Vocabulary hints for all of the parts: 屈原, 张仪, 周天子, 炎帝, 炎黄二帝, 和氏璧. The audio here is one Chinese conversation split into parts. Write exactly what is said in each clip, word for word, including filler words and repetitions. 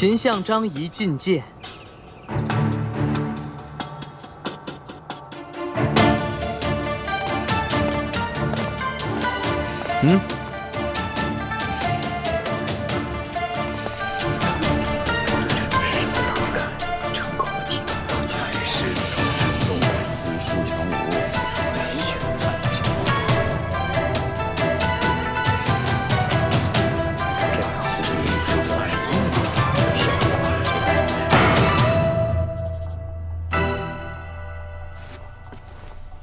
秦相张仪进谏。 嗯，成功的体能到全是动物武术强武，危险的战斗项目。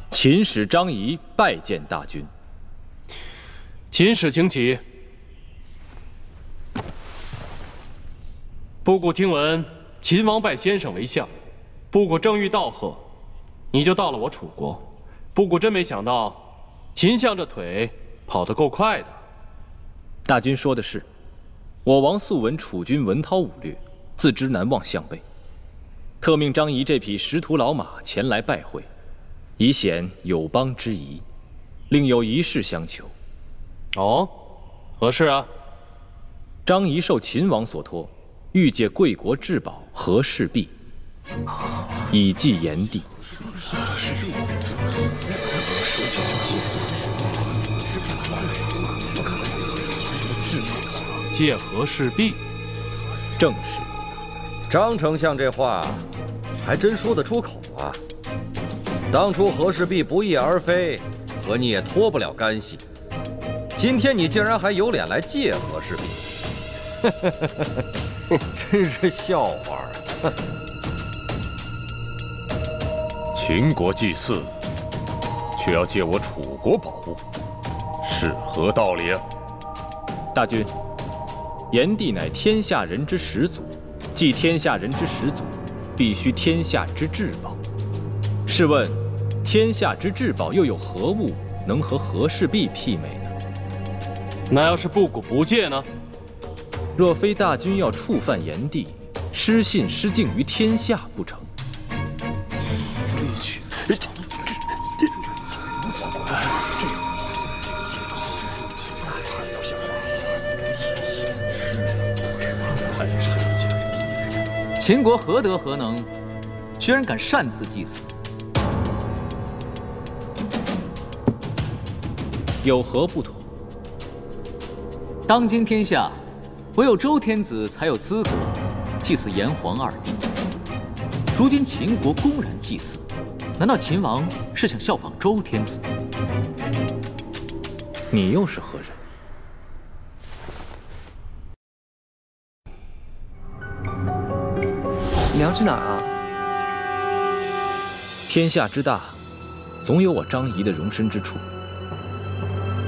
秦使张仪拜见大军。 秦使，请起。布谷听闻秦王拜先生为相，布谷正欲道贺，你就到了我楚国。布谷真没想到，秦相这腿跑得够快的。大军说的是，我王素闻楚军文韬武略，自知难忘项背，特命张仪这匹识途老马前来拜会，以显友邦之谊，另有一事相求。 哦，何事啊？张仪受秦王所托，欲借贵国至宝和氏璧，以济炎帝。借和氏璧，正是。张丞相这话还真说得出口啊！当初和氏璧不翼而飞，和你也脱不了干系。 今天你竟然还有脸来借和氏璧，真是笑话啊！秦国祭祀，却要借我楚国宝物，是何道理啊？大军，炎帝乃天下人之始祖，既天下人之始祖，必须天下之至宝。试问，天下之至宝又有何物能和和氏璧媲美呢？ 那要是布谷不借呢？若非大军要触犯炎帝，失信失敬于天下不成？秦国何德何能，居然敢擅自祭祀？有何不同？ 当今天下，唯有周天子才有资格祭祀炎黄二帝。如今秦国公然祭祀，难道秦王是想效仿周天子？你又是何人？你要去哪儿啊？天下之大，总有我张仪的容身之处。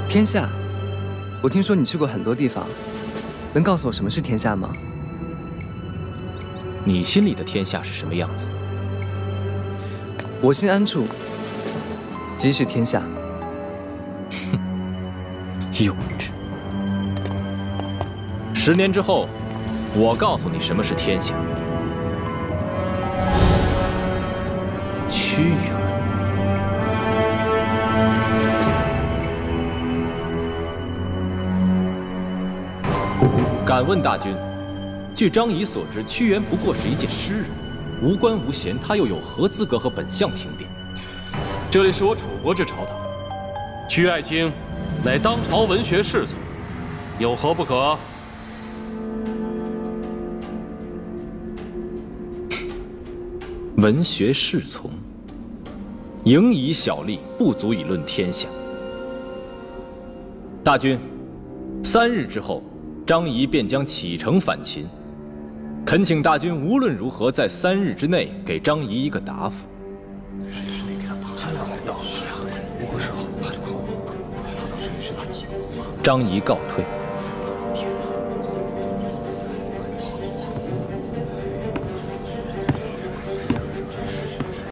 天下。 我听说你去过很多地方，能告诉我什么是天下吗？你心里的天下是什么样子？我心安处，即是天下。哼，幼稚。十年之后，我告诉你什么是天下。屈原。 敢问大军，据张仪所知，屈原不过是一介诗人，无官无衔，他又有何资格和本相评比？这里是我楚国之朝堂，屈爱卿乃当朝文学士族，有何不可？文学侍从，蝇以小利，不足以论天下。大军，三日之后。 张仪便将启程反秦，恳请大军无论如何在三日之内给张仪一个答复。三日之内给他答复，张仪告退。